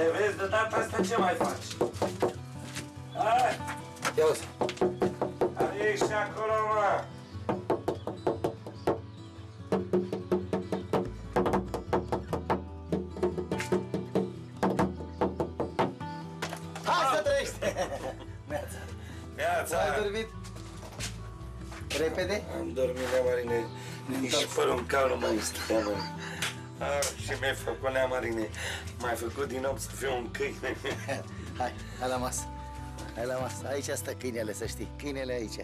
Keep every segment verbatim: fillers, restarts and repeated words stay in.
E, vezi, de data asta ce mai faci? Hai! Ia uzi! Ești acolo, mă! Hai să trăiești! Neața! Neața! Ai dormit? Repede? Am dormit, Nea Marin, nici fără un cal nu mai stăteam. Și mi-ai făcut, Nea Marin, m-ai făcut din nou să fiu un câine. Hai, hai la masă. Hai la masă. Aici stă câinele, să știi. Câinele aici.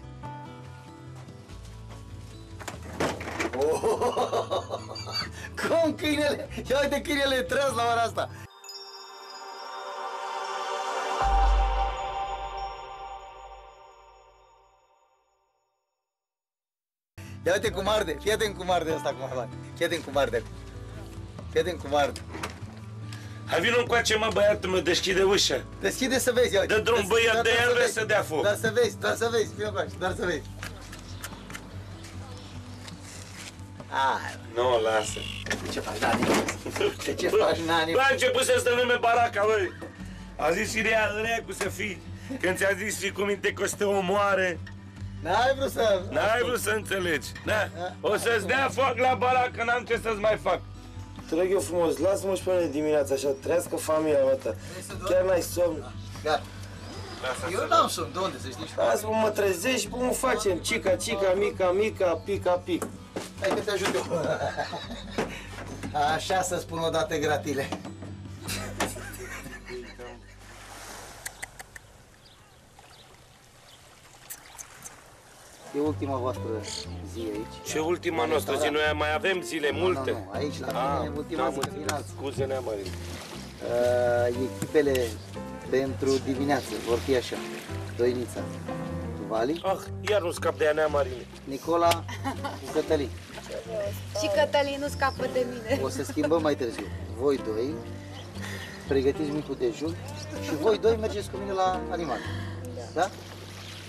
Cum câinele? Ia uite câinele tras la ora asta. Ia uite cum arde. Fii atent cum arde asta acum. Fii atent cum arde. Fii atent cum arde. Hai vină încoace, mă, băiatul meu, deschide ușa. Deschide să vezi, ia uite. Dă drum, băiat, de el vezi să dea foc. Dar să vezi, doar să vezi, fii încoace, doar să vezi. Nu, lasă. Ce faci, Nani? Ce faci, Nani? L-a început să stăm lume baraca, băi. A zis și rea, rea cu să fii. Când ți-a zis și cu minte că o să te omoare. N-ai vrut să... N-ai vrut să înțelegi. O să-ți dea foc la baraca, n-am ce să-ți mai fac. Te rog eu frumos, lasă-mă și pe mine dimineața, așa, trăiască familia mea ta. Chiar n-ai somn? Da. Eu n-am somn, de unde să știi? Azi mă trezești, bă, mă facem, cica, cica, mica, mica, pica, pic. Hai că te ajut eu. Așa să spun odată gratile. E ultima voastră zi aici. Ce ultima noastră zi? Noi mai avem zile multe. Nu, nu, aici la mine e ultima zi. Scuze, Nea Marin. Echipele pentru dimineață vor fi așa. Doinița, Vali. Ah, iar nu scap de ea, Nea Marin. Nicola și Cătălin. Și Cătălin nu scapă de mine. O să schimbăm mai târziu. Voi doi pregătiți micul dejun și voi doi mergeți cu mine la animal. Da?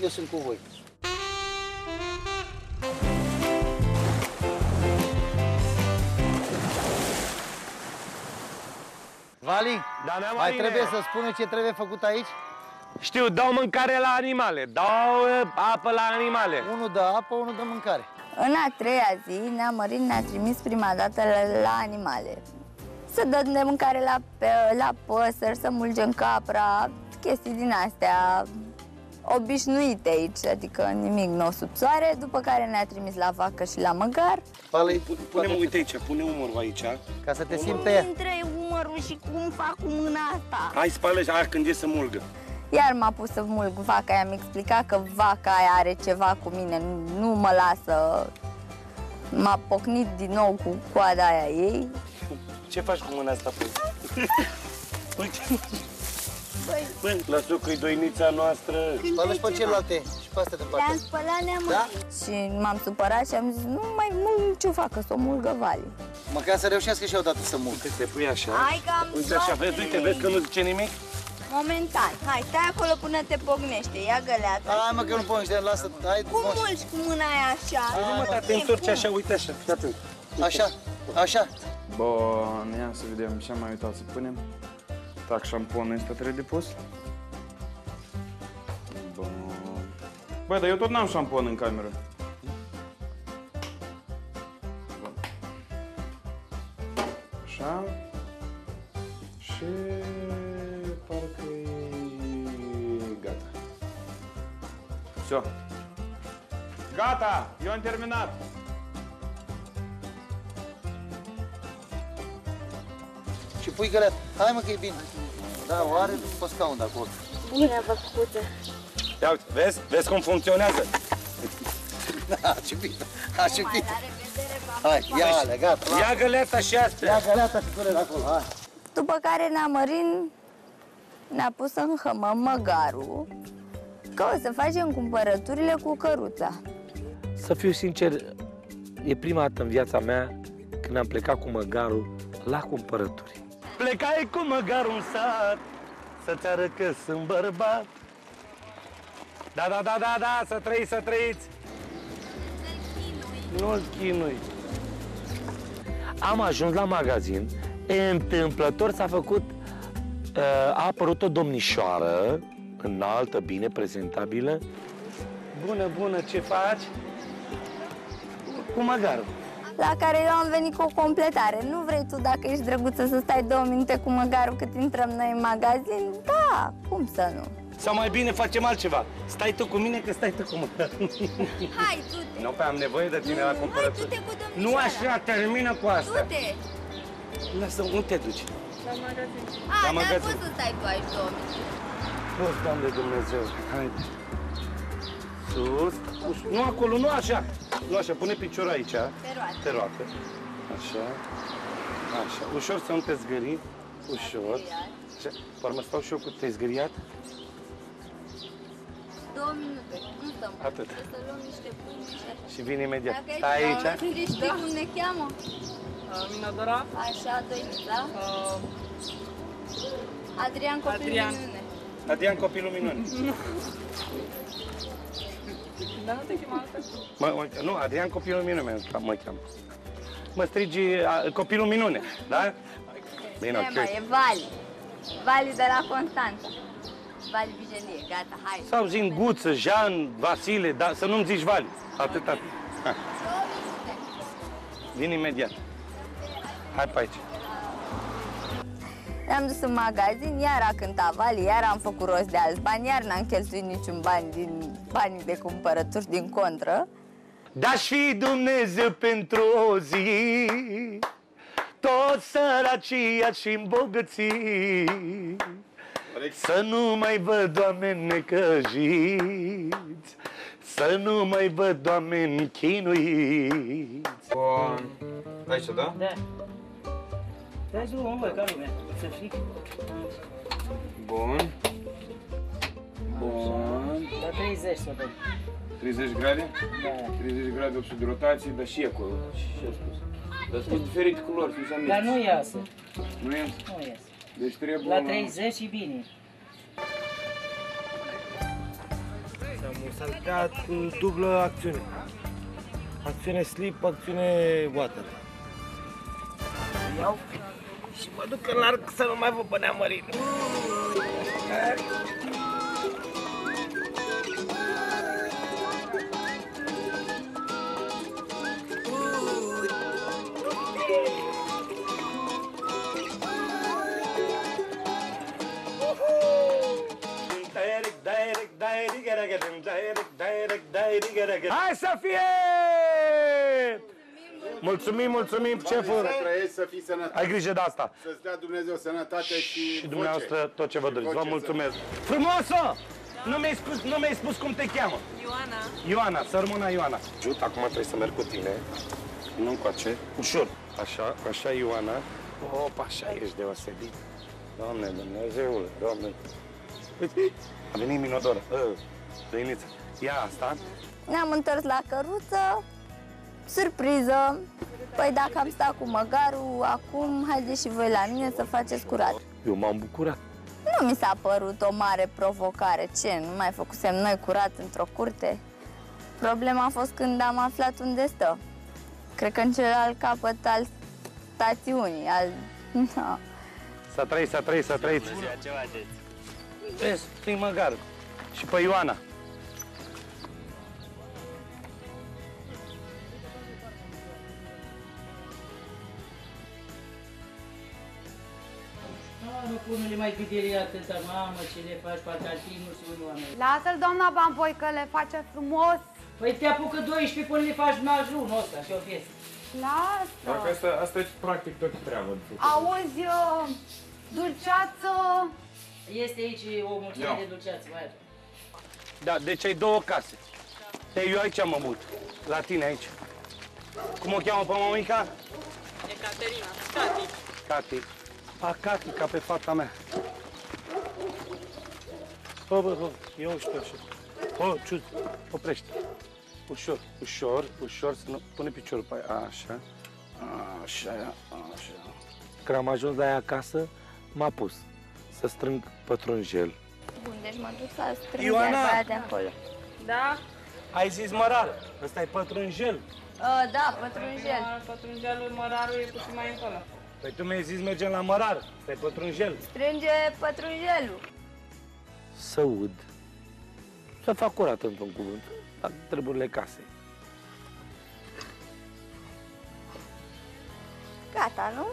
Eu sunt cu voi. Vali, mai trebuie să spună ce trebuie făcut aici? Știu, dau mâncare la animale, dau apă la animale. Unul dă apă, unul dă mâncare. În a treia zi, Nea Marin ne-a trimis prima dată la, la animale. Să dăm de mâncare la, la păsări, să mulgem capra, chestii din astea obișnuite aici, adică nimic nou sub soare, după care ne-a trimis la vacă și la măgar. Pune-mă, uite aici, pune umărul aici. Ca să te simți pe ea. Între umărul și cum fac cu mâna asta. Hai, spală și aia când e să mulgă. Iar m-a pus să mulg vaca aia, mi-a explicat că vaca aia are ceva cu mine, nu mă lasă. M-a pocnit din nou cu coada aia ei. Ce faci cu mâna asta, păi? Uite. Băi, lăsă că-i Doinița noastră. Spală-și pe celelalte și pe astea de parte. Le-am spălat, ne-am da? Și m-am supărat și am zis, nu mai mulg ce facă, să o mulgă Vali. Măcar să reușească și eu odată să mulg. Uite, te pui așa. Hai că am uite așa, vezi, uite, vezi că nu zice nimic? Momentan. Hai, stai acolo până te pognește, ia găleata. Hai mă, că eu nu pognește, lasă, hai. Cum mulgi cu mâna aia așa? Hai mă, dar te întorci așa, uite așa. Așa, așa. Bun, ia să vedem ce am mai uitat să punem. Так, шампунul ăsta trebuie de pus. Băi, dar eu tot n-am șampon în cameră. Așa. Și... parcă e... gata. Все. Gata! Eu am terminat! Și pui găleat. Hai mă că e bine. Da, o are pe scaun de acolo. Bine v-a făcut-o. Ia uite, vezi? Vezi cum funcționează? Da, a ciupit-o. A ciupit-o. Hai, ia alea, gata. Ia găleata și astea. Ia găleata și găleata acolo, hai. După care Nea Marin ne-a pus să înhămăm măgarul că o să facem cumpărăturile cu căruța. Să fiu sincer, e prima dată în viața mea când am plecat cu măgarul la cumpărături. Plecai cu măgarul în sat, să-ți arăt că sunt bărbat. Da, da, da, da, da, să trăiți, să trăiți. Nu-l chinui. Am ajuns la magazin, întâmplător s-a făcut a apărut o domnișoară înaltă, bine prezentabilă. Bună, bună, ce faci? Cu măgarul. La care eu am venit cu o completare. Nu vrei tu, dacă ești drăguță, să stai două minute cu măgarul cât intrăm noi în magazin? Da, cum să nu? Sau mai bine facem altceva. Stai tu cu mine, că stai tu cu măgarul. Hai, du-te. Nu, pe am nevoie de tine mm, la cumpărături. Hai, du-te cu domnișoara. Nu așa, termină cu asta. Du-te. Lasă, unde te duci? La magazin. A, la magazin. Dar poți să stai tu aici două minute. Poți, Doamne Dumnezeu. Haide. Sus. Nu acolo, nu așa. Nu așa, pune piciorul aici. Te roată. Te roată. Așa. Așa. Ușor să nu te zgâri. Ușor. Parmă stau și eu cu te zgâriat. Două minute. Nu stăm. Atât. Să luăm niște pâini și vin imediat. Stai aici. Știi cum ne cheamă? Minodora. Așa, Doinita. Adrian Copilul Minune. Adrian Copilul Minune. Dar nu te chema altfel? Nu, Adrian Copilul Minune mă cheamă. Mă strigi Copilul Minune, da? Bine, ok. E Vali. Vali de la Constanța. Valivijelie, gata, hai. Sau zi Guță, Jean, Vasile, dar să nu-mi zici Vali. Atâta. Vin imediat. Hai pe aici. Ne-am dus în magazin, iar a cântat Vali, iar am făcut rost de alți bani, iar n-am cheltuit niciun bani din banii de cumpărături, din contră. Da-și fi Dumnezeu pentru o zi, toți săracii și îmbogății, să nu mai văd oameni necăjiți, să nu mai văd oameni chinuiți. Bun. Aici, da? Da. Dai zi-o, mă, ca lumea, să fii. Bun. Bun. La treizeci să dăm. treizeci grade? Da. treizeci grade, opt sute de rotații, dar și acolo. Ce-a spus? Dar sunt diferite culori, sunt amici. Dar nu iasă. Nu iasă? Nu iasă. Deci trebuie... La treizeci și bine. S-am saltat cu dublă acțiune. Acțiune slip, acțiune water. Iau și mă duc în arc să nu mai văd pe Nea Marin. Hai să fie! Mulțumim, mulțumim, șeful! Ai grijă de asta! Să-ți dea Dumnezeu sănătate și... Și dumneavoastră tot ce vă doriți. Vă mulțumesc! Frumoasă! Nu mi-ai spus cum te cheamă! Ioana. Ioana, să rămână Ioana. Jut, acum trebuie să merg cu tine. Nu încoace. Ușor. Așa, așa Ioana. Opa, așa ești deosebit. Doamne Dumnezeule, Doamne. A venit Minodora. Doinița. Ia asta. Ne-am întors la căruță. Surpriză! Păi dacă am stat cu măgarul, acum haideți și voi la mine să faceți curat. Eu m-am bucurat. Nu mi s-a părut o mare provocare. Ce, nu mai făcusem noi curat într-o curte? Problema a fost când am aflat unde stă. Cred că în celălalt capăt al stațiunii, al... No. Să trăiți, să trăiți, să trăiți. Vezi, prin măgarul. Și pe Ioana. Punele mai fidelie atâta, mamă, ce le faci, patatinul și unul oameni. Lasă-l, doamna Bamboi, că le face frumos. Păi te apucă doisprezece până le faci majunul ăsta și o vezi. Lasă! Dacă asta, asta e practic tot treabă. Auzi, dulceață... Este aici o mulțime de dulceață, mai atunci. Da, deci ai două case. Da. Eu aici mă mut, la tine aici. Cum o cheamă pe mămica? E Caterina. Cati. Cati. A Cati, ca pe fata mea. Bă, bă, bă, eu știu așa. Bă, ciut, oprește. Ușor, ușor, ușor, să nu... Pune piciorul pe aia, așa. Așa, așa. Când am ajuns la ea acasă, m-a pus să strâng pătrunjel. Bun, deci mă duc să strâng iar baia de acolo. Da? Ai zis mărar, ăsta e pătrunjel. Da, pătrunjel. Pătrunjelul, mărarul e puțin mai încolo. Păi tu mi-ai zis mergem la mărar, pe pătrunjel. Strânge pătrunjelul. Să ud. Să fac curat într-un cuvânt, la treburile casei. Gata, nu?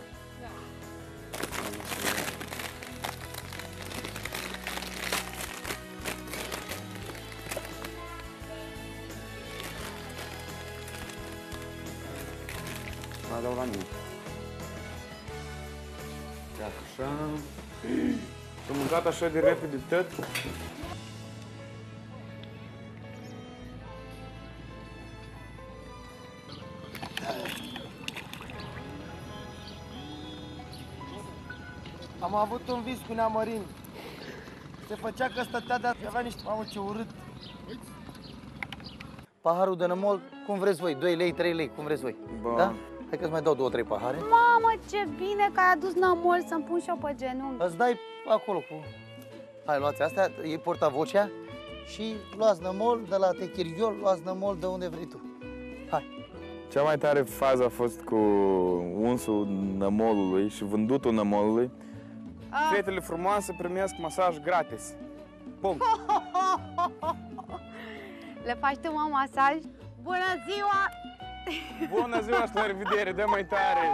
Da. Mă dau la mic. Iată așa. S-a mâncat așa de repede tot. Am avut un vis cu Nea Marin. Se făcea că stătea de-a avea niște... Mamă, ce urât! Paharul de nămol, cum vreți voi, doi lei, trei lei, cum vreți voi. Ba. Da? Hai că-ți mai dau două trei pahare. Mamă, ce bine că ai adus nămol să-mi pun și eu pe genunchi. Îți dai acolo cu... Hai, luați astea, e portavocea și luați nămol de la Techiriol, luați nămol de unde vrei tu. Hai! Cea mai tare fază a fost cu unsul nămolului și vândutul nămolului. Fetele frumoase primesc masaj gratis. Pum! Le faci tu, mă, masaj? Bună ziua! Bună ziua și la revedere, dă mai tare!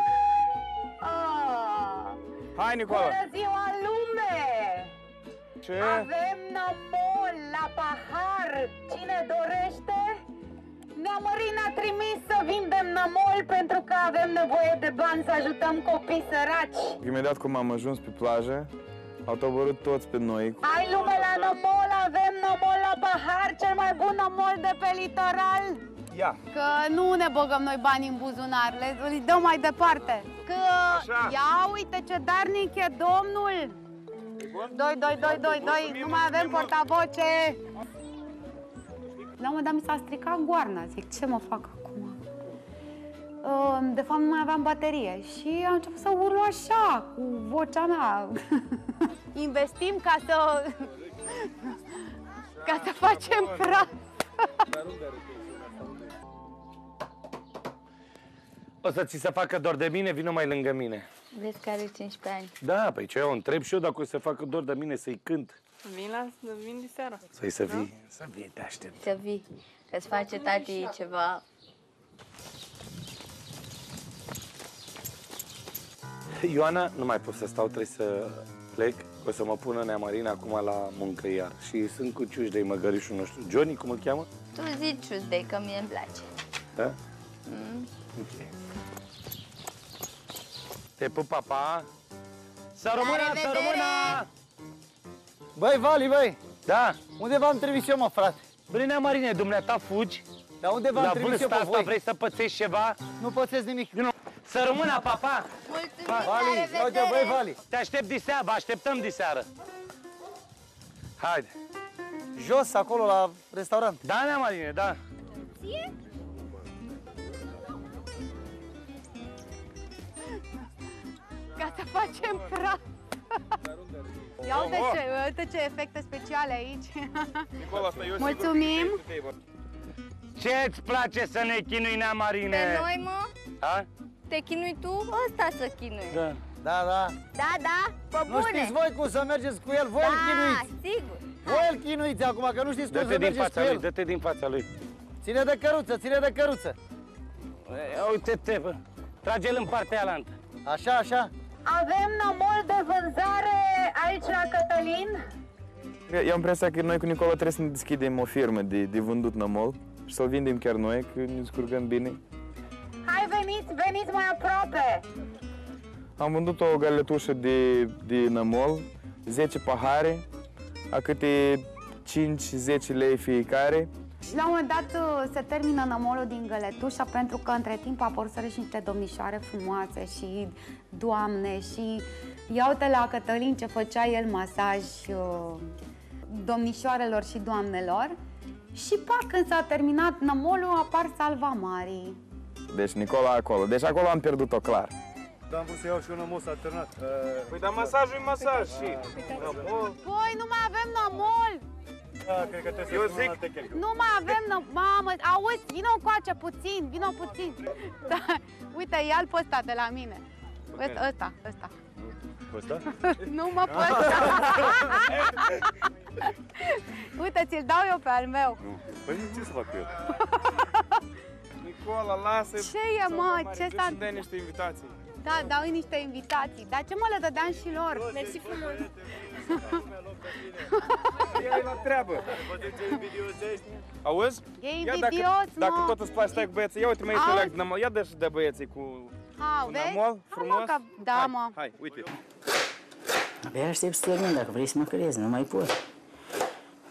Hai, Nicola! Bună ziua, lume! Ce? Avem nămol la pahar! Cine dorește? Nea Marin a trimis să vindem nămol pentru că avem nevoie de bani să ajutăm copii săraci. Imediat cum am ajuns pe plajă, au tobărât toți pe noi. Hai lume la nămol, avem nămol la pahar, cel mai bun nămol de pe litoral. Ia! Că nu ne băgăm noi bani în buzunar, le, le dăm mai departe. Că așa. Ia uite ce darnic e domnul! Doi, doi, doi, doi, doi, nu mai avem portavoce! La un moment dat mi s-a stricat goarna, zic, ce mă fac acum? De fapt nu mai aveam baterie și am început să urlu așa, cu vocea mea. Investim ca să... ca să facem praf. O să ți se facă dor de mine, vină mai lângă mine. Vezi că are cincisprezece ani. Da, păi ce, eu întreb și eu dacă o să se facă dor de mine să-i cânt. Vin la, vin de seara. Să-i să vii, să vii, te aștept. Să vii, că-ți face tati ceva. Ioana, nu mai pot să stau, trebuie să plec. O să mă pună Nea Marin acum la muncă iar. Și sunt cu Tuesday, măgărișul nostru. Johnny, cum îl cheamă? Tu zici Tuesday, că mie îmi place. Da? Mm. Ok. Te pup, papa. Să rămână, să rămână! Băi, Vali, băi! Da? Unde v-am trimis eu, mă, frate? Băi, Nea Marine, dumneata fugi? Dar unde v-am trimis eu pe voi? Vrei să pățești ceva? Nu pățesc nimic. Nu. Să rămână, papa! Mulțumim, Vali, la revedere! Băi, Vali! Te aștept diseară, așteptăm diseară. Haide! Jos, acolo, la restaurant. Da, Nea Marine, da. Ție? Ca să facem praf. Ia uite ce, uite ce efecte speciale aici. Nicola, asta eu mulțumim. Ce-ți place să ne chinui, Nea Marine? Pe noi, mă? A? Te chinui tu? Ăsta să chinui. Da, da. Da, da, da pe bune. Nu știți voi cum să mergeți cu el, voi da, îl chinuiți. Da, sigur. Voi îl chinuiți acum, că nu știți cum să mergeți cu el. Dă-te din fața lui. Ține de căruță, ține de căruță. Uite-te, bă. Trage-l în partea alantă. Așa, așa. Avem nămol de vânzare aici la Cătălin. Eu am impresia că noi cu Nicola trebuie să ne deschidem o firmă de, de vândut nămol și să o vindem chiar noi, că ne descurcăm bine. Hai, veniți, veniți mai aproape! Am vândut o galetușă de, de nămol, zece pahare, a câte cinci zece lei fiecare. Și la un moment dat se termină nămolul din găletușa, pentru că între timp apăruseră și niște domnișoare frumoase și doamne și... Ia uite la Cătălin ce făcea el masaj uh, domnișoarelor și doamnelor. Și pac, când s-a terminat nămolul, apar salvamarii. Deci Nicola acolo, deci acolo am pierdut-o clar. Dar am vrut să iau și eu nămol, s-a alternat. Uh, păi dar masajul e masaj și... Păi nu mai avem nămol! Da, cred că trebuie eu să zic... Nu mai avem nă... Mamă, auzi, vină-o coace puțin, vină puțin. Da, uite, ia-l pe ăsta de la mine. Ăsta, ăsta. Ăsta? Nu mă pot. Uite, ți-l dau eu pe al meu. Nu. Păi ce să fac eu? Nicola, lasă-i. Ce e, mă? Ce s-a întâmplat? Niște invitații. Da, dau niște invitații. Dar ce mă le dădeam și lor? Mersi frumos. Ia-i la treabă. Poate ce invidios ești? Auzi? E invidios, mă. Dacă tot îți place, stai cu băieții. Ia uite, mă, ești oleac din amol. Ia dă-și de băieții cu... Au, vezi? Frumos? Da, mă. Hai, uite. Abia aștept să termin, dacă vrei să mă crezi, nu mai pot.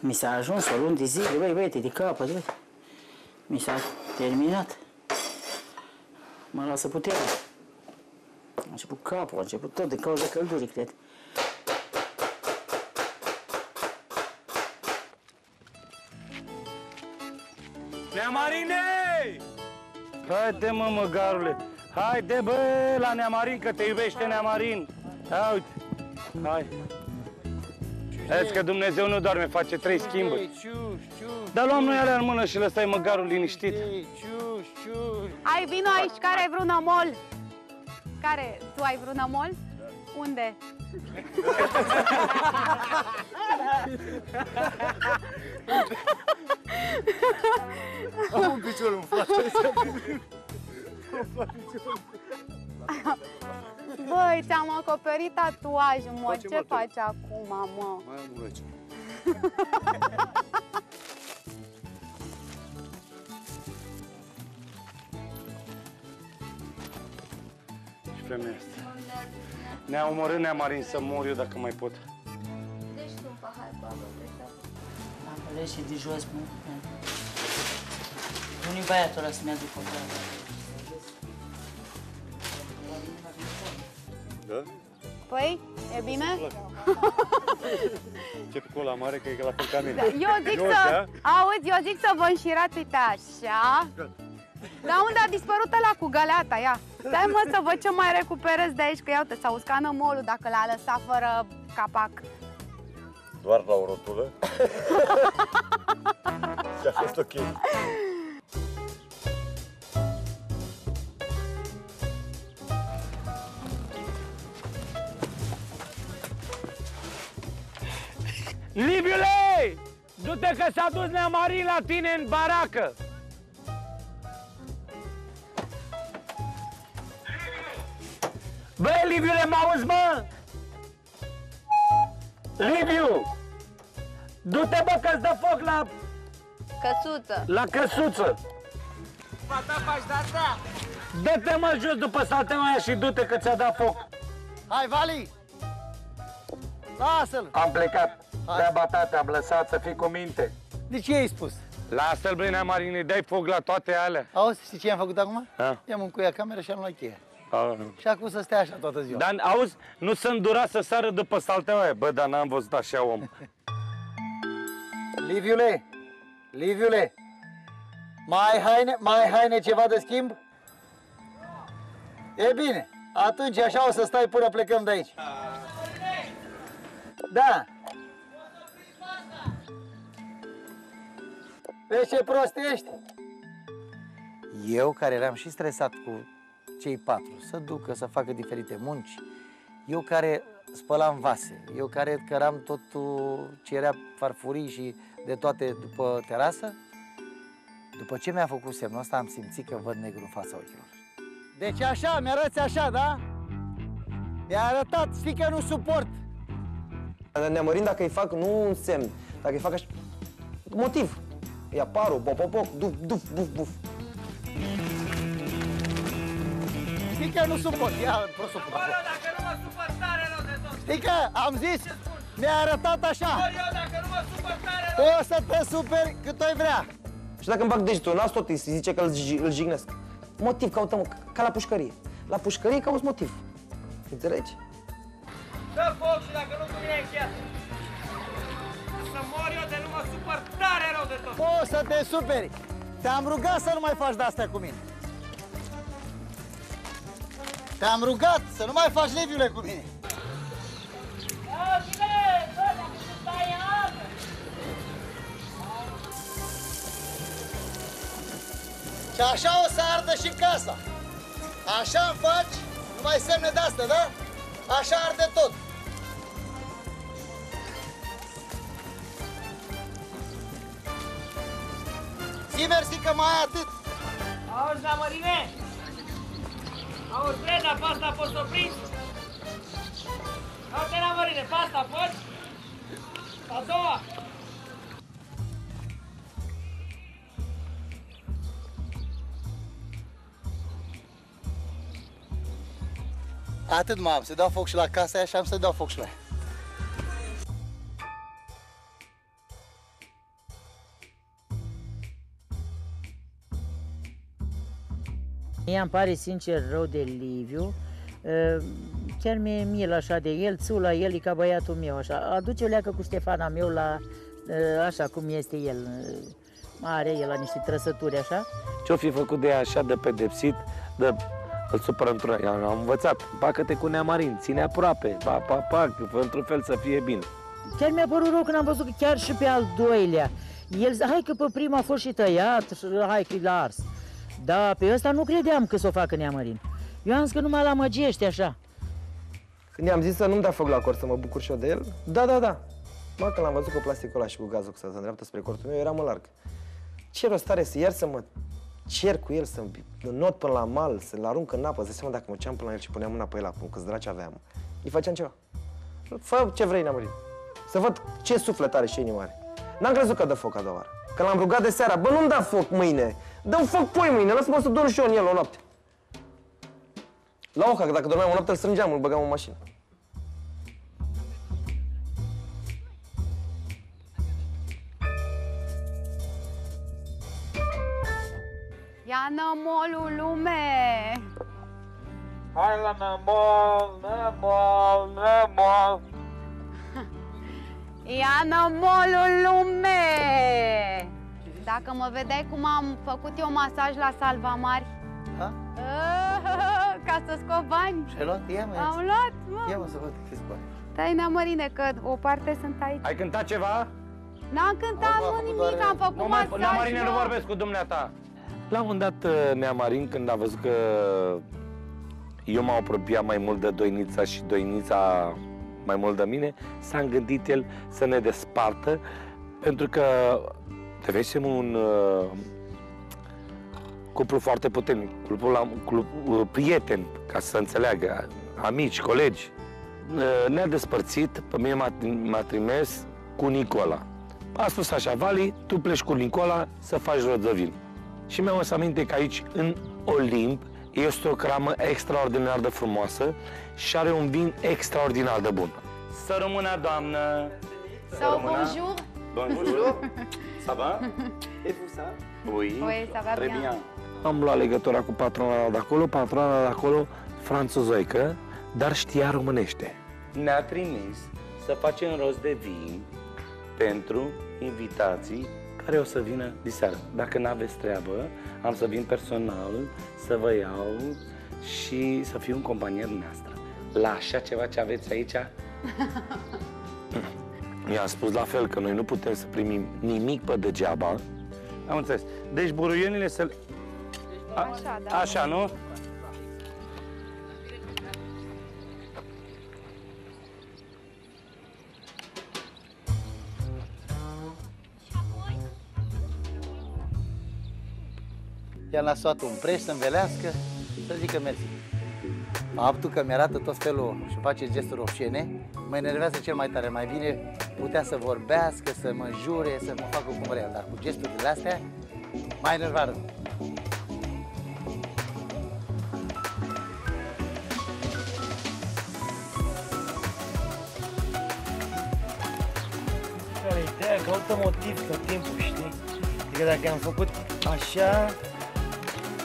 Mi s-a ajuns o lună de zile, băi, băiete, de capăt, băi. Mi s-a terminat. Mă lasă puterea. A început capul, a început tot din cauza căldurii, cred. Nea Marinei! Haide, mă, măgarule! Haide, bă, la Nea Marin, că te iubește Nea Marin! Ia uite! Hai! Vezi că Dumnezeu nu doarme, face trei schimburi. Dar luăm noi alea în mână și lăsai măgarul liniștit. Ai vino aici, care ai vreun amol? Care? Tu ai vreun amol? Unde? Am un picior umflat. Băi, ți-am acoperit tatuajul, mă. Ce faci acum, mă? Mai am urăci. Și vremea asta. Ne-a omorât Nea Marin, să mor eu dacă mai pot. Deci tu un pahar, babă, trebuie să... Am pălesc și de jos, mă. Unii băiatul ăla să-mi aduc o treabă. Da? Păi, e bine? Începe cu ăla mare, că e la fel ca mine. Eu zic să... Auzi, eu zic să vă înșirați, uite, așa. Dar unde a dispărut ăla cu găleata, ia? Stai, mă, să văd ce mai recuperez de aici, că iau, te s-a uscat nămolul dacă l-a lăsat fără capac. Doar la o rotulă? Și a fost ok. Liviule! Du-te că s-a dus Nea Marin la tine în baracă! Băi, Liviule, m-auzi, mă? Liviu! Du-te, bă, că-ți dă foc la... Căsuță! La căsuță! Dă-te, mă, jos după saltema aia și du-te că ți-a dat foc! Hai, Vali! Lasă-l! Am plecat! Treaba ta te-am lăsat, să fii cu minte. De ce i-ai spus? Lasă-l, băi, Nea Marin, îi dai foc la toate alea. Auzi, știi ce am făcut acum? I-am încuiat camera și am luat cheia. Și acum să stea așa toată ziua. Dar, auzi, nu se îndura să sară după salteaua aia. Bă, dar n-am văzut așa om. Liviule! Liviule! Mai haine, mai haine ceva de schimb? E bine, atunci așa o să stai până plecăm de aici. Da! Vezi ce prost ești? Eu, care eram și stresat cu cei patru, să ducă, să facă diferite munci, eu care spălam vase, eu care căram totul ce era farfurii și de toate după terasă, după ce mi-a făcut semnul ăsta, am simțit că văd negru în fața ochilor. Deci așa, mi-arăți așa, da? Mi-a arătat, știi că nu suport. Nea Marin, dacă îi fac, nu un semn, dacă îi fac așa, motiv. Ia parul, bopopoc, duf, duf, buf, buf. Știi că nu suport, ia prosuport. Bă, dacă nu mă supăr tare, rău de tot. Știi că am zis, mi-a arătat așa. Bă, eu dacă nu mă supăr tare, rău. O să te superi cât ai vrea. Și dacă îmi bag degetul, las tot, îi zice că îl jignesc. Motiv, căutăm, ca la pușcărie. La pușcărie cauți motiv. Înțelegi? Dă foc și dacă nu, cu mine e chiar. Să mor eu de nu mă supăr tare rău de tot. Poți să te superi. Te-am rugat să nu mai faci de-astea cu mine. Te-am rugat să nu mai faci, Liviule, cu mine. Și așa o să ardă și casa. Așa faci Numai semne de asta, da? Așa arde tot. Zi, mersi că mai ai atât. Auzi, la mărime! Auzi, Breda, pasta poți să o prinzi? Auzi, la mărime, pasta poți? A doua! Atât, mă, am să dau foc și la casa aia și am să dau foc și la aia. Mie îmi pare sincer rău de Liviu, chiar mi-e mil așa de el, țula el e ca băiatul meu așa, aduce o leacă cu Ștefana meu la așa cum este el, are el la niște trăsături așa. Ce-o fi făcut de ea așa de pedepsit, de îl supără într-un fel, am învățat, bacă-te cu Nea Marin, ține aproape, pa, pa, pa, într-un fel să fie bine. Chiar mi-a părut rău când am văzut că chiar și pe al doilea, el zice, hai că pe prima a fost și tăiat, hai că l-a ars. Da, pe ăsta nu credeam că s-o facă Nea Marin. Eu am zis că numai l-amăgește așa. Când i-am zis să nu-mi dea foc la cort, să mă bucur și eu de el, da, da, da. Mă, când l-am văzut cu plasticul ăla și cu gazul, că s-a îndreaptă spre cortul meu, eram în larg. Ce rost are să iar să mă cer cu el, să not până la mal, să-l arunc în apă, să seama dacă mă ceam până la el și puneam mâna pe el acum, câți draci aveam. Îi făceam ceva. Fă ce vrei, Nea Marin. Să văd ce suflet are și inimă are. N-am crezut că dă foc a doua oară. Că l-am rugat de seara, bă, nu-mi da foc mâine, dă-mi foc poi mâine, lasă-mă să dorm și eu în el o noapte. La oca, că dacă dormeam o noapte, îl strângeam, îl băgam în mașină. Ia nămolul lume! Hai la nămol, nămol, nămol! Ia nămolul lume! Dacă mă vedeai cum am făcut eu masaj la Salvamari, ha? Aaaa, ca să scop bani. Și-ai luat? Ia, mă, am luat, mă. Ia, mă, să văd câți bani. Stai, Nea Marine, că o parte sunt aici. Ai cântat ceva? N-am cântat, nu, nimic, am făcut masaj. Nea Marine, nu vorbesc cu dumneata. La un moment dat, Nea Marin, când a văzut că eu m-am apropiat mai mult de Doinița și Doinița mai mult de mine, s-a gândit el să ne despartă, pentru că devesem un uh, cuplu foarte puternic, cuplu la, club, uh, prieten, ca să înțeleagă, amici, colegi. Uh, Ne-a despărțit, pe mine m-a trimis cu Nicola. A spus așa, Vali, tu pleci cu Nicola să faci rodovin. Și mi-am să aminte că aici, în Olimp, este o cramă extraordinar de frumoasă și are un vin extraordinar de bun. Să rămână, doamnă! Sau bonjour! Bonjour! Ça va? Et vous ça? Oui, oui, ça va très bien. bien. Am luat legătura cu patrona de acolo, patrona de acolo, franțuzoică, dar știa românește. Ne-a trimis să facem rost de vin pentru invitații care o să vină diseară. Dacă n-aveți treabă, am să vin personal, să vă iau și să fiu un companier noastră. La așa ceva ce aveți aici? I-am spus la fel, că noi nu putem să primim nimic pe degeaba. Am înțeles. Deci buruienile se... Așa, da. Așa, nu? I-am lăsat un preș să-mi velească, să zică mersi. Faptul că mi-arată tot felul și face gesturi obscene, mă enervează cel mai tare. Mai bine putea să vorbească, să mă jure, să mă facă cum vrea, dar cu gesturile astea, mai enervat. Care ideea că altă motiv tot timpul, știi? Adică dacă am făcut așa,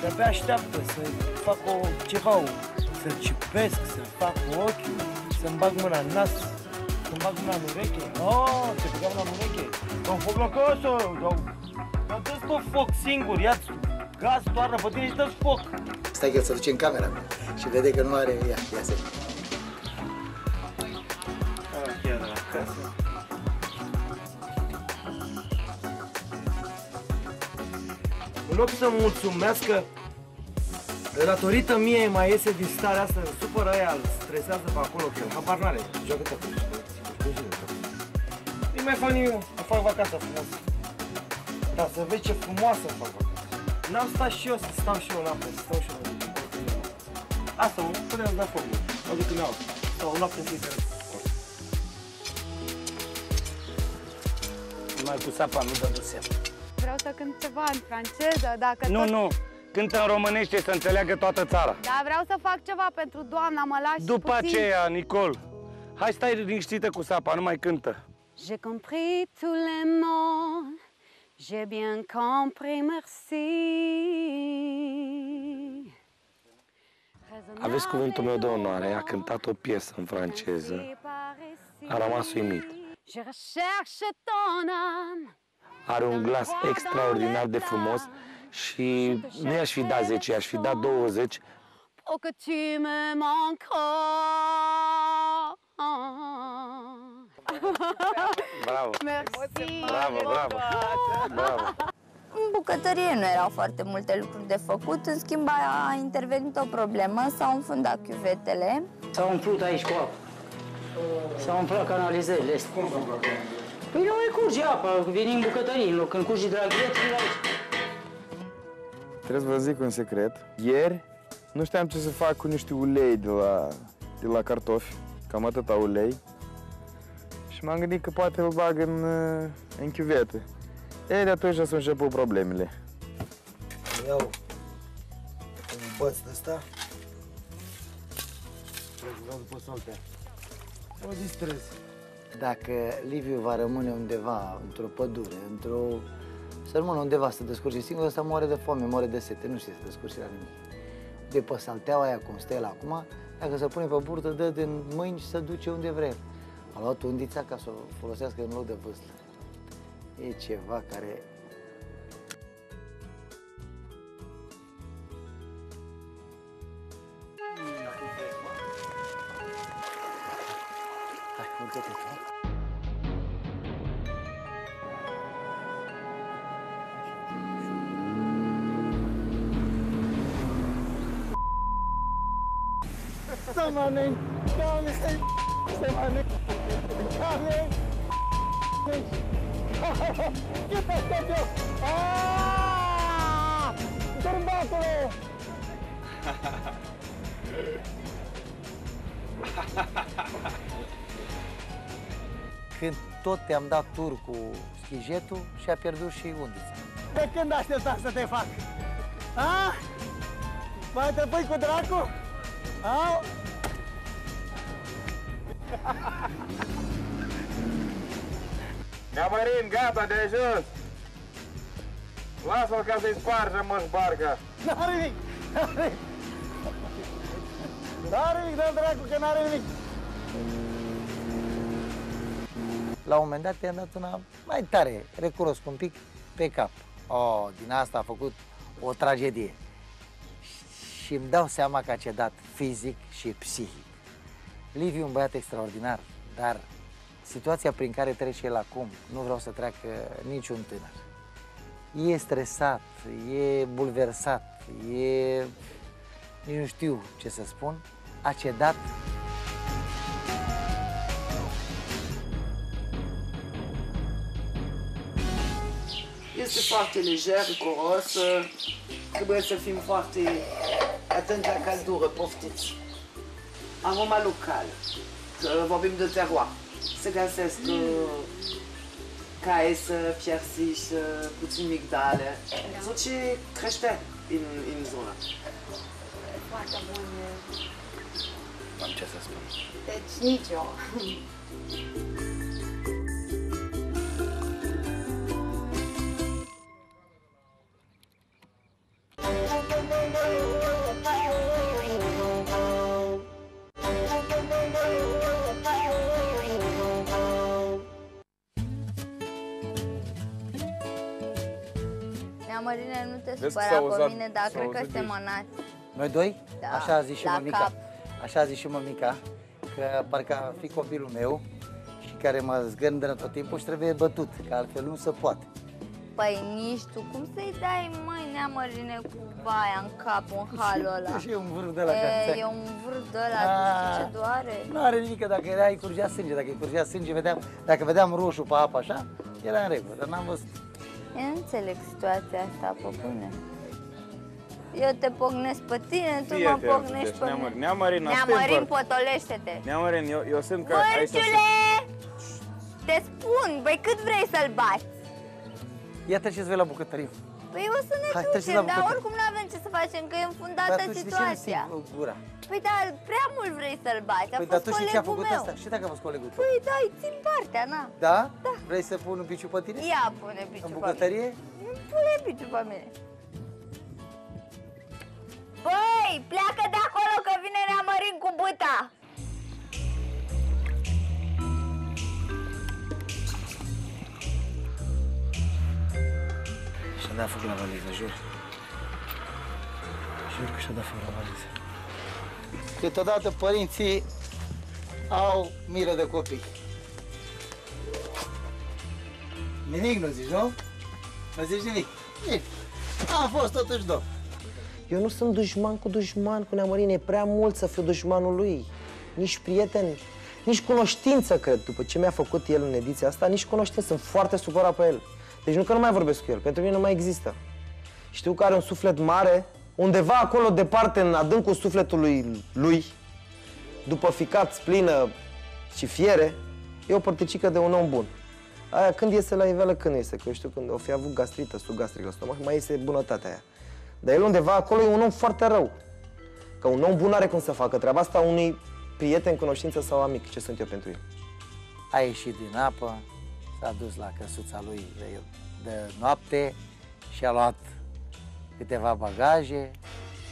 de-abia așteaptă să fac o, ceva, să-l cipesc, să-l fac cu ochiul, să-mi bag mâna în nas, să-mi bag mâna în ureche. Oh, te băgam la ureche. Dă-mi foc lăcăsă, dă-mi dă-ți tot foc singur, ia-ți gaz, toarnă pe tine și dă-ți foc. Stai că el se duce în camera mea și vede că nu are ea, ia să-i. Ia de la casă. În loc să mulțumească, datorită mie mai iese din starea asta, îl supără aia, îl stresează pe acolo, că el habar n-are, joacă-te pe aici, pe aici, pe aici. Nu-i mai fac nimic, o fac vacanța frumoasă. Dar să vezi ce frumoasă îmi fac vacanța. N-am stat și eu să stau și eu la apă, să stau și eu la apă. Asta, mă, puteam da foc, mă, mă duc în apă, sau o noapte în fiecare. Mai cu sapa nu dă de seama. Vreau să cânt ceva în franceză, dacă nu, tot... Nu, nu. Cântă în românește, să înțeleagă toată țara. Da, vreau să fac ceva pentru doamna, mă lași puțin. După aceea, Nicol, hai stai liniștită cu sapa, nu mai cântă. J'ai compris tous les mots, j'ai bien compris, merci. Aveți cuvântul meu de onoare, a cântat o piesă în franceză, a rămas uimit. Je recherche ton âme. Are un glas extraordinar de frumos și nu i-aș fi dat zece, i-aș fi dat douăzeci. Bravo! Bravo, bravo! Bravo! În bucătărie nu erau foarte multe lucruri de făcut, în schimb a intervenit o problemă, s-au înfundat chiuvetele. S-au umplut aici cu apă, s-au umplut canalizările astea. Păi nu mai curge apa, vine în bucătărie, nu, când curge de la ghiet, vine aici. Trebuie să vă zic un secret. Ieri nu știam ce să fac cu niște ulei de la, de la cartofi, cam atâta ulei. Și m-am gândit că poate îl bag în, în chiuvete. E, de atunci să început problemele. Iau un băț de ăsta. Vreau după soltea. O distrez. Dacă Liviu va rămâne undeva, într-o pădure, într-o... Să rămână undeva să descurce singur, ăsta moare de foame, moare de sete, nu știe să descurce la nimic. De pe salteaua aia, cum stă el acum, dacă se pune pe burtă, dă din mâini și se duce unde vrea. A luat undița ca să o folosească în loc de vâslă. E ceva care... Hai, uite-te. Doamne, Doamne, Doamne, Doamne, ce faci eu? Aaaa! Turbatule! Când tot te-am dat tur cu schijetul și a pierdut și undița. De când aștepta să te fac? A? Mai te pui cu dracu? Au? Nea Marin, gata, de ajuns! Lasă-l ca să-i spargem, mă-și barca! N-are nimic! N-are nimic! N-are nimic, dă-l dracu, că n-are nimic! La un moment dat i-am dat una mai tare, recunosc un pic, pe cap. Oh, din asta a făcut o tragedie. Și îmi dau seama că a cedat fizic și psihic. Liviu e un băiat extraordinar, dar situația prin care trece el acum, nu vreau să treacă niciun tânăr. E stresat, e bulversat, e... nici nu știu ce să spun, a cedat. Este foarte lejer, curosă, trebuie să fim foarte atenți la căldură, poftiți. Aroma locală, că vorbim de teroar. Se găsesc caesă, piersici, puțin migdale, tot ce crește în zonă. Foarte bune. Am ce să spun. Deci nici eu. Marine, nu te supăra pe mine, dar cred că suntem mânați. Noi doi? Da, așa a zis și mămica. Cap. Așa a zis și mămica, că parcă ar fi copilul meu și care mă zgândă tot timpul și trebuie bătut, că altfel nu se poate. painiști tu, cum să-i dai, măi, Nea Marine, cu baia în cap, un halul ăla? Și e un vârf de ăla. E, e un vârf de ăla, ce doare. Nu are nimic, dacă era, îi curgea sânge, dacă îi curgea sânge, vedeam, dacă vedeam roșu pe apă așa, era în regulă, dar n-am văzut. Eu nu înțeleg situația asta, pe bune. Eu te pocnesc pe tine, tu mă pocnești pe mine. Nea Marin, Nea Marin, potolește-te. Nea Marin, eu sunt ca... Vârciule! Te spun, băi, cât vrei să-l bați? Ia treceți voi la bucătărie. Păi o să ne ducem, dar oricum nu avem ce să facem, că e înfundată situația. Păi dar prea mult vrei să-l bați, a fost colegul meu. Și dacă a fost colegul tău? Păi da, îi țin partea, na. Da? Da. Vrei să pun un piciu pe tine? Ia pune piciu pe mine. În bucătărie? Pune piciu pe mine. Băi, pleacă de acolo că vine Nea Marin cu buta. Și-a dat foc la valiză, jur. Jur că și-a dat foc la valiză. Câteodată părinții au milă de copii. Nimic nu zici, nu? Nu zici nimic? Nimic. Am fost totuși domn. Eu nu sunt dușman cu dușman, cu Nea Marin. E prea mult să fiu dușmanul lui. Nici prieten, nici cunoștință, cred. După ce mi-a făcut el în ediția asta, nici cunoștință. Sunt foarte supărat pe el. Deci nu că nu mai vorbesc cu el, pentru mine nu mai există. Știu că are un suflet mare, undeva acolo departe, în adâncul sufletului lui, după ficat, splină și fiere, e o părticică de un om bun. Aia când iese la iveală, când iese, că eu știu când o fi avut gastrită, subgastrică la stomac, mai iese bunătatea aia. Dar el undeva acolo e un om foarte rău. Că un om bun are cum să facă treaba asta unui prieten, cunoștință sau amic, ce sunt eu pentru el. A ieșit din apă, s-a dus la căsuța lui de, de noapte și a luat câteva bagaje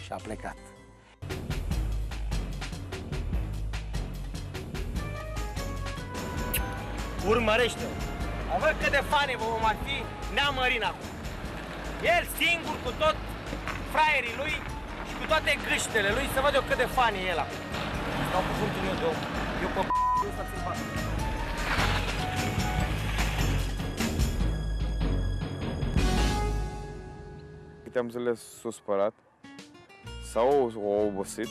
și a plecat. Urmărește-o! Văd cât de fane vă vom fi Nea Marin acum. El singur cu tot fraierii lui și cu toate gâștele lui, să văd eu cât de fane e el acum. Stau cu punctul meu de om. Eu pe p***ul ăsta ți-l fac. Am înțeles, s-a supărat, sau a obosit,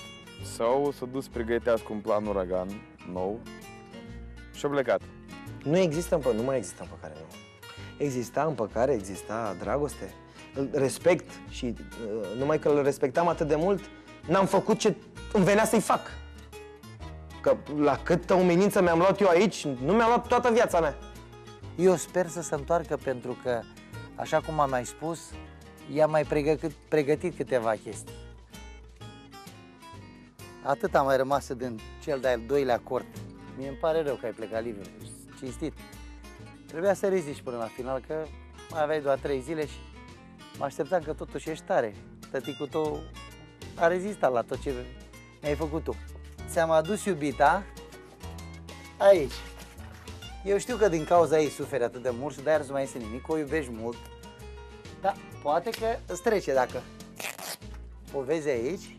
sau s-a dus să pregătească un plan uragan nou și a plecat. Nu există, nu mai există împăcare nouă. Exista împăcare, exista dragoste, îl respect și numai că îl respectam atât de mult, n-am făcut ce îmi venea să-i fac. Că la câtă umilință mi-am luat eu aici, nu mi-am luat toată viața mea. Eu sper să se întoarcă pentru că, așa cum am mai spus, i-am mai pregătit, pregătit câteva chestii. Atât am mai rămas din cel de-al doilea cort. Mie îmi pare rău că ai plecat, Liviu, cinstit. Trebuia să reziști până la final, că mai aveai doar trei zile și mă așteptam că totuși ești tare. Tăticul tău a rezistat la tot ce mi-ai făcut tu. Ți-am adus iubita aici. Eu știu că din cauza ei suferi atât de mult și de-aia nu mai este nimic, o iubești mult. Da, poate că îți trece dacă o vezi aici.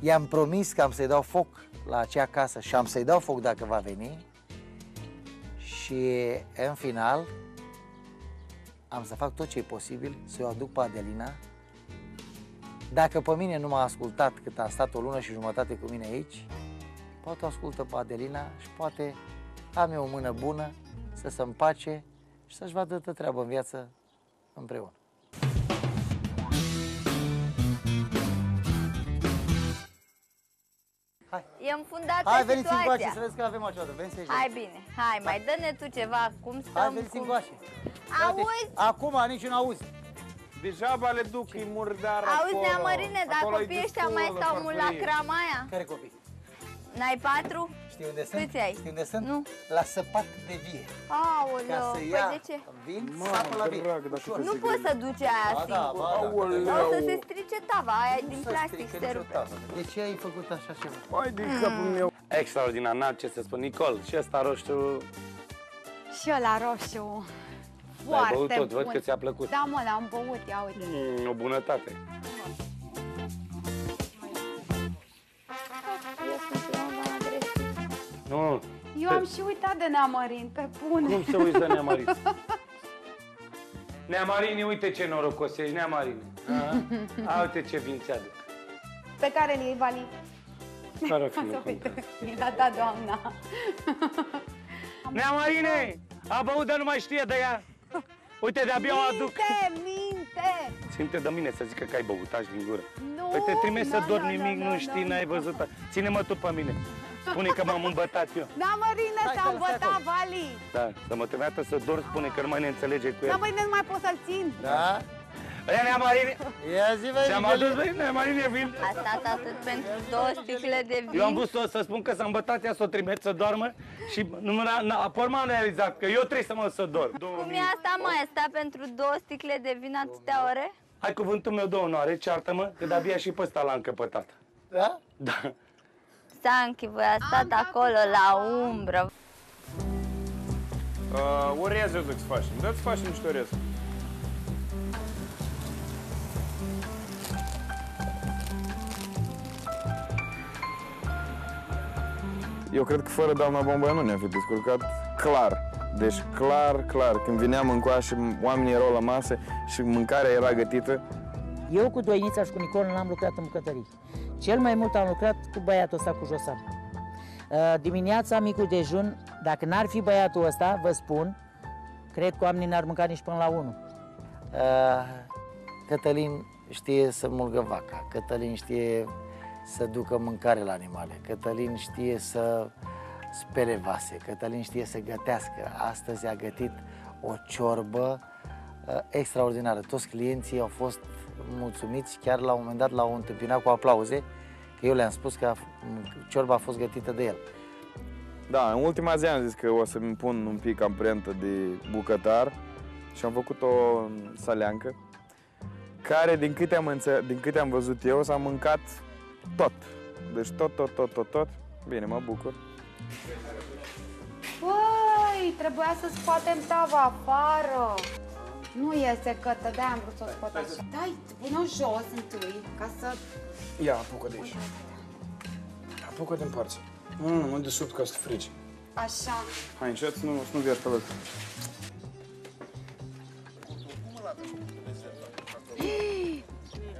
I-am promis că am să-i dau foc la acea casă și am să-i dau foc dacă va veni. Și în final am să fac tot ce e posibil să o aduc pe Adelina. Dacă pe mine nu m-a ascultat cât a stat o lună și jumătate cu mine aici, poate o ascultă pe Adelina și poate am eu o mână bună să se împace și să-și vadă toată treaba în viață împreună. Hai. E înfundată situația. Hai, veniți în coace, să vezi că avem aceasta. Hai bine, hai, mai dă-ne tu ceva, cum stăm? Hai, veniți în coace. Auzi? Acum nici nu auzi. Degeaba le duc, îi murdar acolo. Auzi, Nea Marine, dar copiii ăștia mai stau mult la crama aia? Care copii? N-ai patru? Știi unde sunt? Câți ai? Știi unde sunt? Nu. La săpat de vie. Aoleu, păi de ce? Vin, sapă la vie. Nu poți să duci aia singur. Aoleu. O să se strice tava, aia din plastic se rupe. De ce ai făcut așa ceva? Hai din capul meu. Extraordinar, n-ar ce să spun. Nicol, și ăsta roșu? Și ăla roșu. Foarte bun. L-ai băut tot, văd că ți-a plăcut. Da, mă, l-am băut, ia uite. O bunătate. Nu. Eu am și uitat de Nea Marin, pe bune. Cum să uiți de Nea Marin? Nea Marin, uite ce norocos ești, Nea Marin. A, uite ce vin ți-aduc. Pe care îl iei, Vali? Mi-a dat doamna. Nea Marine, a băut, dar nu mai știe de ea. Uite, de-abia o aduc. Minte, minte! Ține-te de mine să zică că ai băut, taci din gură. Nu, păi te trimis să dormi nimic, nu știi, n-ai văzut. Ține-mă tu pe mine. Spune că m-am îmbătat eu. Da, Marine, s-a îmbătat, Vali. Da, să mă trimită să dormi, spune că nu mai ne înțelege cu el. Da, băi, nu mai pot să-l țin. Da? Ia, Nea Marine! Ia zi, băi! Ți-am adus, băi, Nea Marine, vin! A stat atât pentru două sticle de vin. Eu am vrut să spun că s-a îmbătat, ea s-o trimit să doarmă și apoi m-am realizat că eu trebuie să mă să dorm. Cum e asta, mă? A stat pentru două sticle de vin atâtea ore? Hai cuvântul meu de onoare, ceartă-mă, că de-abia și pe ăsta l-a încăpătat. Da? Da. Sanchi, voi a stat acolo, la umbră. O reză eu zic să facem, da, să facem niște reză. Eu cred că fără doamna Bomba nu ne-am fi descurcat, clar. Deci clar, clar, când vineam încoace, oamenii erau la masă și mâncarea era gătită. Eu cu Doinița și cu Nico n-am lucrat în bucătărie. Cel mai mult am lucrat cu băiatul ăsta, cu Josan. Dimineața, micul dejun, dacă n-ar fi băiatul ăsta, vă spun, cred că oamenii n-ar mânca nici până la unu. Cătălin știe să mulgă vaca, Cătălin știe să ducă mâncare la animale. Cătălin știe să spele vase, Cătălin știe să gătească. Astăzi a gătit o ciorbă uh, extraordinară. Toți clienții au fost mulțumiți, chiar la un moment dat l-au întâmpinat cu aplauze, că eu le-am spus că a ciorba a fost gătită de el. Da, în ultima zi am zis că o să-mi pun un pic amprentă de bucătar și am făcut o saleancă care, din câte am, înțe din câte am văzut eu, s-a mâncat tot. Deci tot, tot, tot, tot, tot. Bine, mă bucur. Păi, trebuia să scoatem tava afară. Nu iese, că de-aia am vrut să o scot așa. Dai, pune-o jos întâi, ca să... Ia, apucă de aici. Apucă din parță. Nu, nu, nu, de sub, ca să frigi. Așa. Hai, încet, să nu vii asta lucru.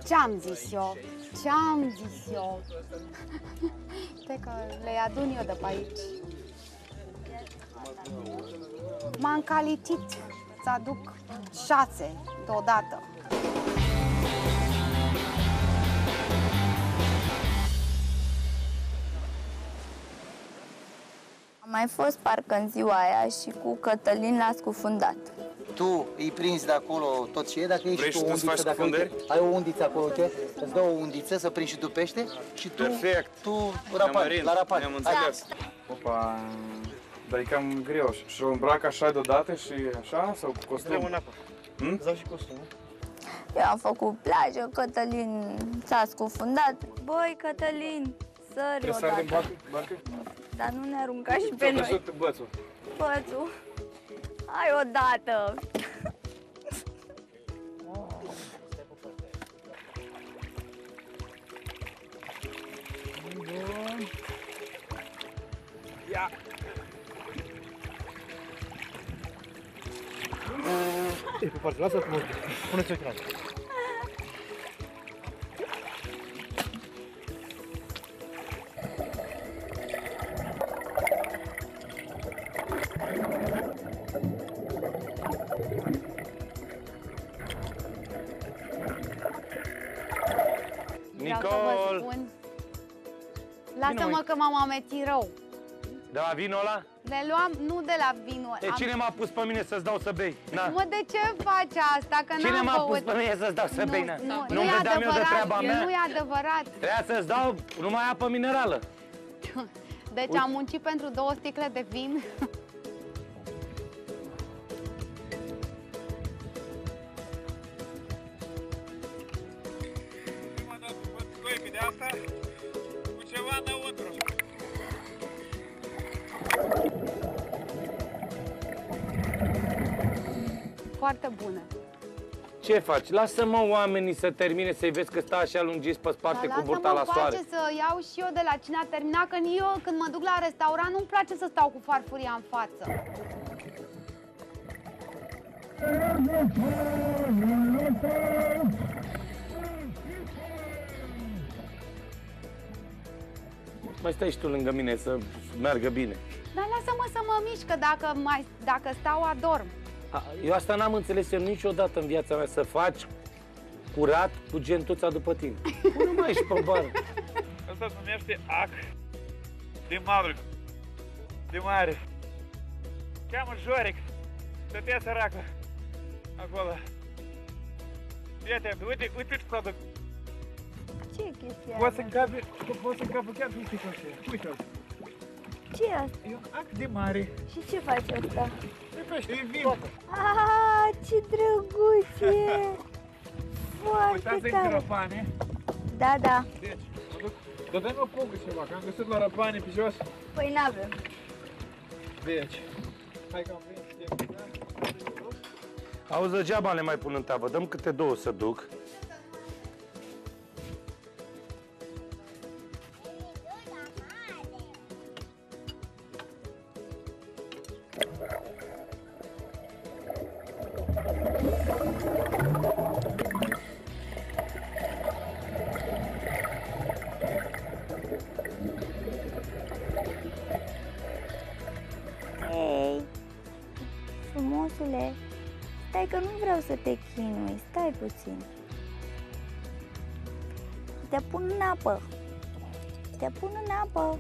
Ce-am zis eu? Ce-am zis eu? Uite că le adun eu de pe aici. M-am calitit să aduc șase deodată. Am mai fost parcă în ziua aia și cu Cătălin l-a scufundat. Tu îi prinzi de acolo tot ce e, dacă ești o undiță, dacă uite, ai o undiță acolo, uite, îți dă o undiță să prinzi și tu pește și tu, perfect, tu rapani, la rapani. Ne-am înțeles. Opa, dar e cam greu și o îmbrac așa deodată și așa, sau cu costum? Vreau în apă, îți dau și costumul. Eu am făcut plajă, Cătălin s-a scufundat. Băi, Cătălin, sări odată. Trebuie să sari în barcă? Dar nu ne arunca și pe noi. S-a căzut bățul. Bățul. Hai odată! Ia! E pe partea, lasă-o frumos. Puneți-o în față. Lasă-mă că m-am amețit rău. De la vinul ăla? Le luam, nu de la vinul ăla. Cine m-a pus pe mine să-ți dau să bei? Mă, de ce faci asta? Că n-am băut. Cine m-a pus pe mine să-ți dau să bei? Nu-mi vedeam eu de treaba mea. Nu e adevărat. Trebuia să-ți dau numai apă minerală. Deci am muncit pentru două sticle de vin. Foarte bună. Ce faci? Lasă-mă oamenii să termine, să-i vezi că stai așa lungiți pe spate cu burta la soare. Lasă-mă să iau și eu de la cine a terminat, că eu când mă duc la restaurant nu-mi place să stau cu farfuria în față. Mai stai și tu lângă mine să meargă bine. Dar lasă-mă să mă mișc, că dacă, mai, dacă stau, adorm. Eu asta n-am înțeles eu niciodată în viața mea, să faci curat cu gentuța după tine. Nu mai ești pe bară. Asta se numește ac de mare. De mare. Cheamă Joric. Stătea săracă. Acolo. Iată, uite, uite ce produc. Ce e chestia? Poți să încapă, poți să încapă chiar din sticul ăsta. Uite-o. Ce e asta? E un ac de mare. Și ce face asta? E pește, e vin. Aaa, ce drăguț e! Foarte tare! Uitați-i în răpane. Da, da. Deci, mă duc. Dar dă-mi o pungă ceva, că am găsit la răpane pe jos. Păi n-avem. Deci, hai că am venit. Auzi, degeaba le mai pun în tavă, dăm câte două să duc. Stai că nu vreau să te chinui, stai puțin. Te pun în apă. Te pun în apă.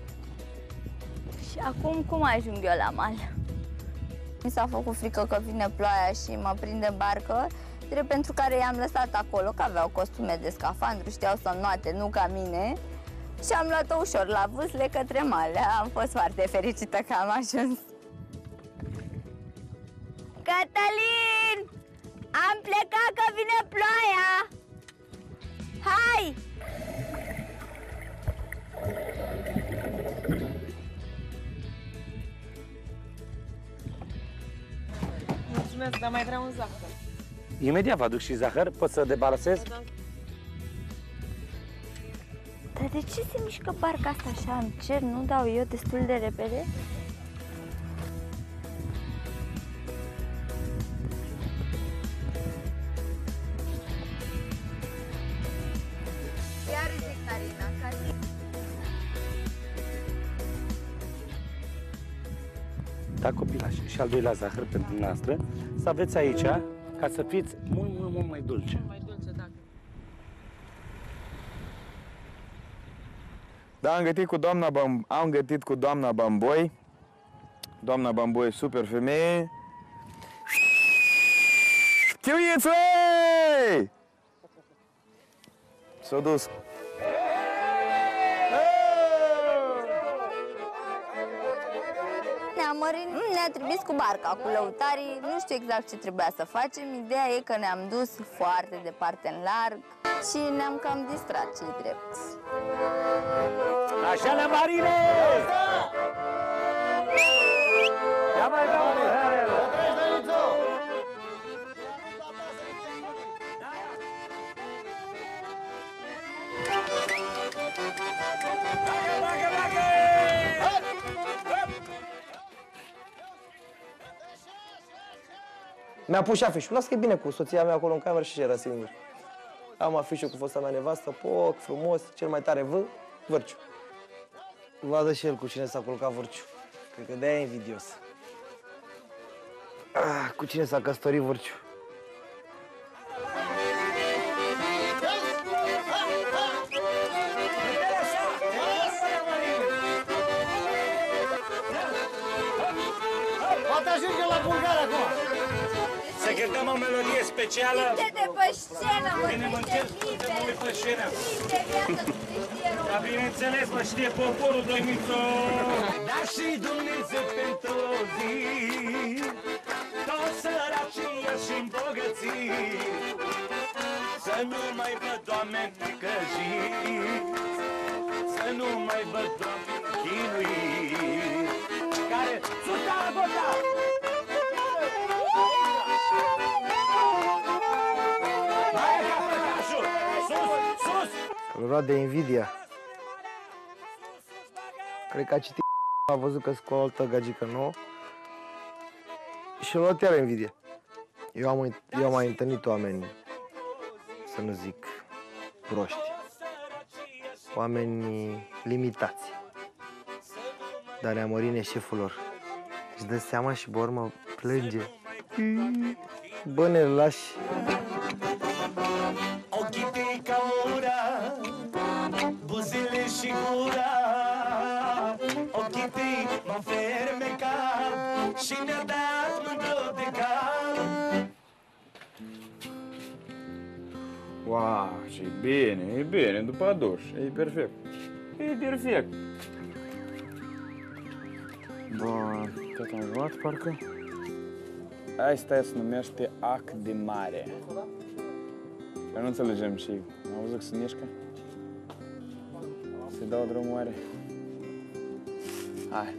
Și acum cum ajung eu la mal? Mi s-a făcut frică că vine ploaia și mă prinde în barcă, drept pentru care i-am lăsat acolo, că aveau costume de scafandru, știau să înoate, nu ca mine. Și am luat-o ușor la vâsle către male. Am fost foarte fericită că am ajuns. Catalin! Am plecat că vine ploaia! Hai! Mulțumesc, dar mai vreau un zahăr. Imediat vă aduc și zahăr, pot să debarasez? Da, da. Dar de ce se mișcă barca asta așa în cer? Nu dau eu destul de repede? Da, copilași, și al doilea zahăr pentru noastră, să aveți aici, ca să fiți mult, mult, mult mai dulce. Mult mai dulce, da. Da, am gătit cu doamna, am gătit cu doamna Bamboi. Doamna Bamboi, super femeie. Chiuieței! S-a dus. Nea Marin ne-a trimis cu barca, cu lăutarii, nu știu exact ce trebuia să facem. Ideea e că ne-am dus foarte departe în larg și ne-am cam distrat, cei drept. Așa, Nea Marine! Ia mai doamne! Mi-a pus și afișul. Las că e bine cu soția mea acolo în cameră și era singur. Am afișul cu fosta mea nevastă, poc, frumos, cel mai tare vă, Varciu. Vadă și el cu cine s-a culcat Varciu. Cred că de-aia e invidios. Ah, cu cine s-a căsătorit Varciu? Poate ajunge la Bulgar acum! Să cântăm o melodie specială. Uite-te pe scenă, mă, niște liber! Niște viață, nu știe rău! Dar bineînțeles, mă știe poporul, Doinito! Dar și Dumnezeu pentru o zi, toți săracii și îmbogății, să nu mai văd oameni necăjiți, să nu mai văd oameni chinuiți, care sunt arăbătați! Îl lua de invidia. Cred că a citit, a văzut că-s cu o altă gagică nouă și a luat iară invidia. Eu am, eu am mai întâlnit oameni, să nu zic proști, oameni limitați, dar Nea Marin e șeful lor. Își dă seama și, pe urmă, plânge. Bă, ne lași. Și ne-a dat mândru de cal. Wow, și e bine, e bine, după duș, e perfect. E perfect. Bă, tot am luat, parcă? Asta se numește ac de mare. Dar nu înțelegem și am auzit că se mișcă. Se dau drumul oare? Hai.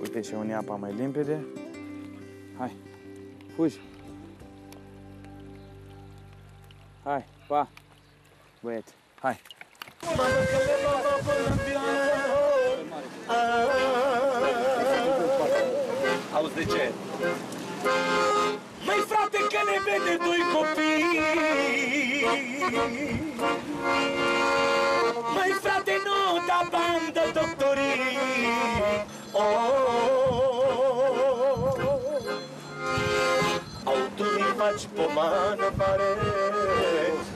Uite ce unii apa mai limpede. Hai, fugi! Hai, pa! Băieți, hai! Auzi de ce? Măi frate, că ne vede doi copii! Măi frate, nu da bani de doctorii! Oh, oh, oh, oh. Auto-mi faci pomană mare.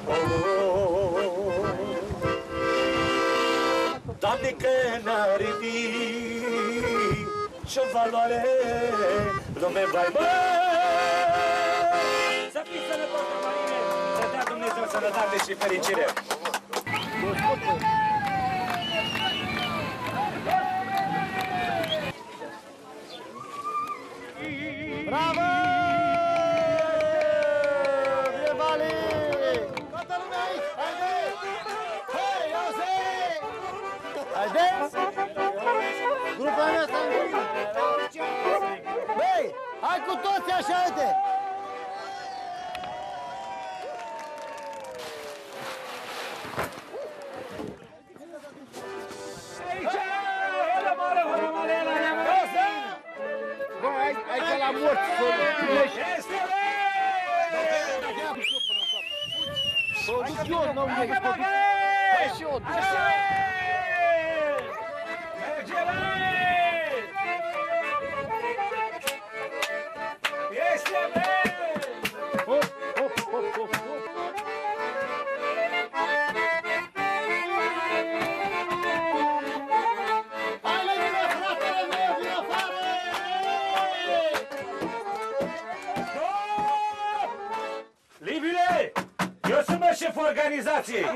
Oh, oh, oh. Doamne, că n-ar vii ce valoare lume vai mă. Să fii sănătoasă, Marine, să dea Dumnezeu sănătate și fericire. Bravo! Vie Vali! Toată lumea aici! Haideți! Hei, auzi! Haideți! Grupa mea s-a învățat! Băi, hai cu toții așa, uite!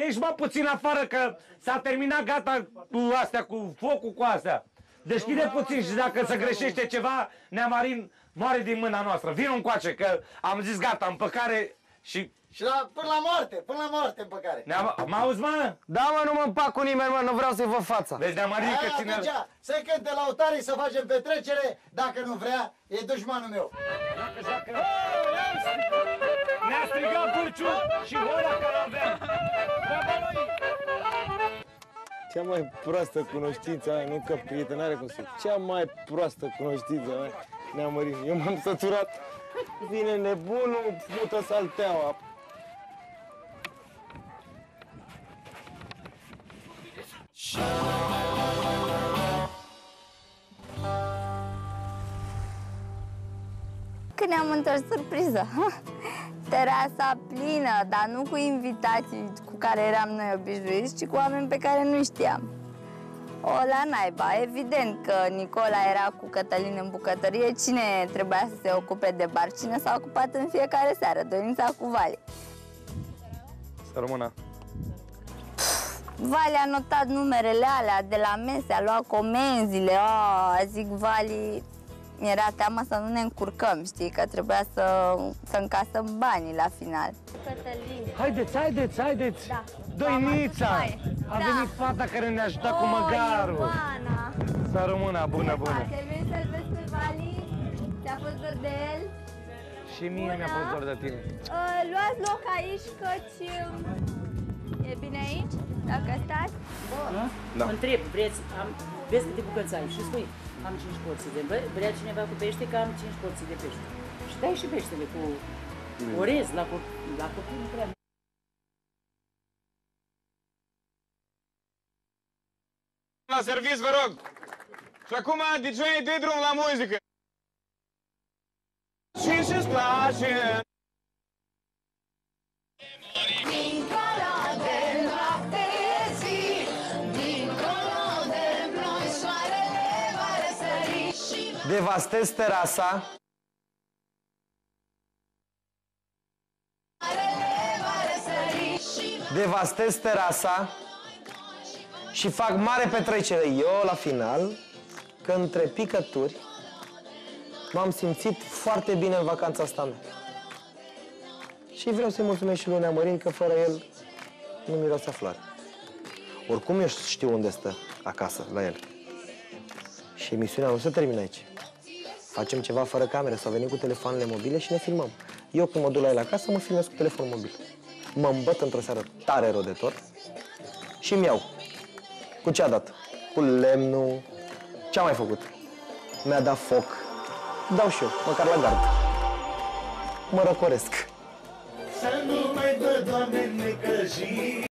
Ești mă puțin afară că s-a terminat gata cu astea, cu focul, cu astea. Deschide puțin și dacă se greșește ceva, Nea Marin moare din mâna noastră. Vino încoace că am zis gata, împăcare și... Și la, până la moarte, până la moarte împăcare. Mă auzi mă? Da mă, nu mă împac cu nimeni mă, nu vreau să-i văd fața. Deci Nea Marin că ține... Să cânte lautarii, să facem petrecere, dacă nu vrea, e dușmanul meu. Ne-a strigat Burciu și ora care aveam. Treaba lui! Cea mai proastă cunoștință, nu că prietenare cum sunt, cea mai proastă cunoștință, Nea Marin. Eu m-am săturat, vine nebunul, pută salteaua. Când ne-am întors, surpriză! Terasa plină, dar nu cu invitații cu care eram noi obișnuiți, ci cu oameni pe care nu știam. O, la naiba, evident că Nicola era cu Cătălin în bucătărie, cine trebuia să se ocupe de bar, cine s-a ocupat în fiecare seară, Doinita cu Vali. Să rămână. Vali a notat numerele alea de la mese, a luat comenzile, a, zic Vali... Mi-era teamă să nu ne încurcăm, știi, că trebuia să, să încasăm banii la final. Cătălin. Haideți, haideți, haideți! Da. Doinița! A da. venit fata care ne-a ajutat o, cu măgarul! Să rămână, bună, bună! Te-ai venit să-l vezi pe Vali? Ți-a fost dor de el? Și mie mi-a fost dor de tine. Uh, luați loc aici, căci... E bine aici? Dacă stați? Da. Da. Întreb, vreți, am... vezi câte bucăți ai și spui. am cinci porții de... Vrea cineva cu pește că am cinci porții de pește. Și dai și peștele cu orez, la, co la copii nu prea. La serviciu, vă rog! Și acum, D J-ul, dă drumul la muzică! Și ce-ți place? Dincolo de noapte e zi, dincolo de noi soarele va răsări și... Devastez terasa. Soarele va răsări și... Devastez terasa. Și fac mare petrecere. Eu, la final, că între picături, m-am simțit foarte bine în vacanța asta mea. Și vreau să-i mulțumesc și lui Nea Marin, că fără el nu miroase a floare. Oricum eu știu unde stă acasă, la el. Și emisiunea nu se termină aici. Facem ceva fără camere sau venim cu telefoanele mobile și ne filmăm. Eu când mă duc la el acasă, mă filmez cu telefon mobil. Mă îmbăt într-o seară tare rău de tot și îmi iau. Cu ce a dat? Cu lemnul. Ce a mai făcut? Mi-a dat foc. Dau și eu, măcar la gard. Mă răcoresc. Să nu mai dă, Doamne, necăjit.